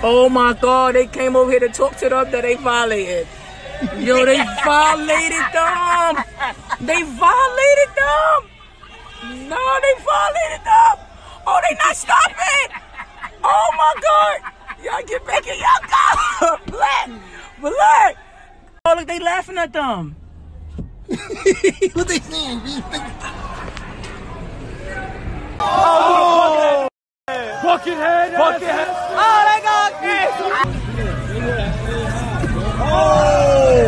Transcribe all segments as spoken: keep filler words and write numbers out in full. Oh my God, they came over here to talk to them that they violated. Yo, they violated them. They violated them. No, they violated them. Oh, they not stopping. Oh my God. Y'all get back in y'all car. Black. Black. Oh, look, they laughing at them. What they saying? Oh. Buckethead. Buckethead. Oh, they got this. Oh.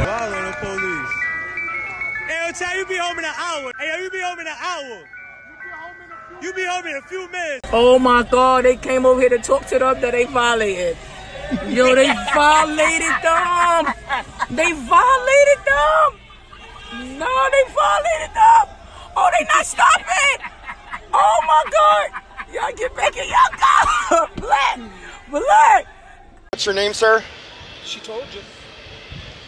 Wow, the police. Hey, yo, child, you be home in an hour. Hey, yo, you be home in an hour. You be home in a few minutes. Oh my God, they came over here to talk to them that they violated. Yo, they violated them. They violated them. No, they violated them. Oh, they not stopping. Oh my God. Y'all get back in y'all car. Black. Black. What's your name, sir? She told you.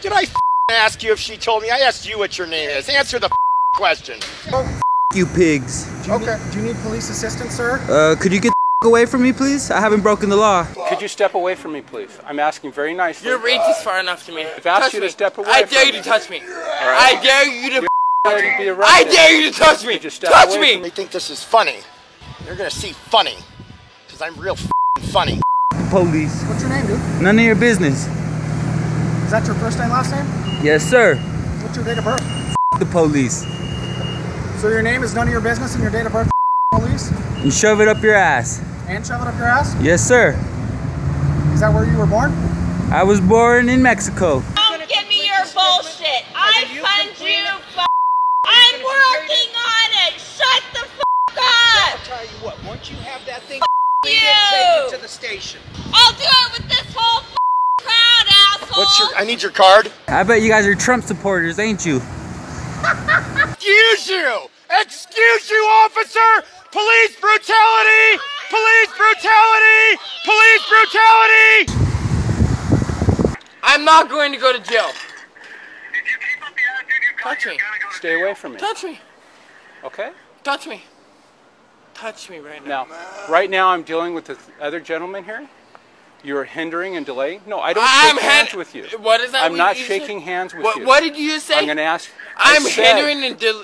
Did I f ask you if she told me? I asked you what your name is. Answer the f question. Oh. You pigs. Do you okay. Need, do you need police assistance, sir? Uh, could you get the f away from me, please? I haven't broken the law. Could you step away from me, please? I'm asking very nicely. Your reach is far enough to me. I've asked touch you me. To step away. I dare from you to touch me. me. Right. I dare you to. F be I dare you to touch me. Just step touch away me. From me. They think this is funny. You're gonna see funny, cause I'm real f funny. Police. What's your name, dude? None of your business. Is that your first name, last name? Yes, sir. What's your date of birth? F the police. So your name is none of your business and your date of birth police? You shove it up your ass. And shove it up your ass? Yes, sir. Is that where you were born? I was born in Mexico. Don't give me your bullshit. I fund you, f***. I'm working on it. Shut the f*** up. I'll tell you what, once you have that thing, you take it to the station. I'll do it with this whole f*** crowd, asshole. What's your, I need your card. I bet you guys are Trump supporters, ain't you? Excuse you! Excuse you, officer! Police brutality! Police brutality! Police brutality! I'm not going to go to jail. If you keep up the attitude you've got, touch me. Stay away from me. Touch me. Okay? Touch me. Touch me right now. Now, right now I'm dealing with the other gentleman here. You're hindering and delaying. No, I don't I'm shake hands with you. What is that? I'm not shaking said? hands with what, you. What did you say? I'm going to ask. I'm said, hindering and del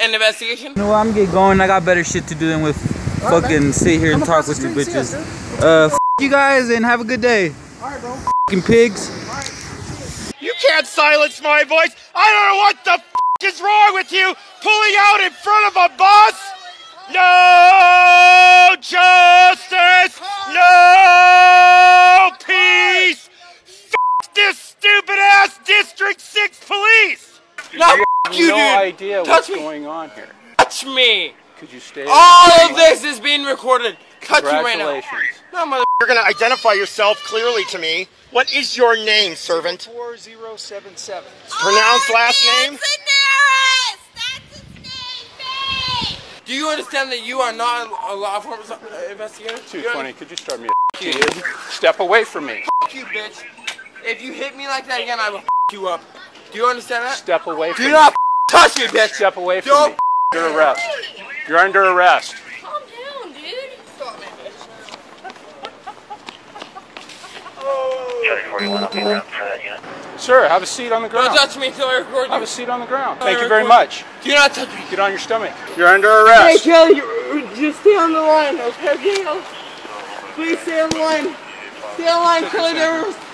an investigation? No, I'm getting going. I got better shit to do than with right, fucking sit here and I'm talk with you bitches. Us, uh, f you guys and have a good day. All right, bro. Fucking pigs. All right. You can't silence my voice. I don't know what the f is wrong with you pulling out in front of a bus. No justice. No peace! F this stupid ass District six police! No, you, have you no dude. idea Touch what's me. going on here. Touch me! Could you stay? All of me? This is being recorded. Touch me right now. No, mother. You're gonna identify yourself clearly to me. What is your name, servant? Four zero seven seven. Pronounce last name. Do you understand that you are not a law enforcement investigator? two twenty, could you start me a you. Step away from me. F you, bitch. If you hit me like that again, I will f you up. Do you understand that? Step away from me. Do not touch me, bitch. Step away from Don't me. You're under arrest. You're under arrest. Calm down, dude. Stop me, bitch. Sir, have a seat on the ground. Don't touch me until I record you. Have a seat on the ground. Thank you very much. Do not touch me. Get on your stomach. You're under arrest. Hey, Kelly, just stay on the line, okay? Please stay on the line. Stay on the line, Kelly.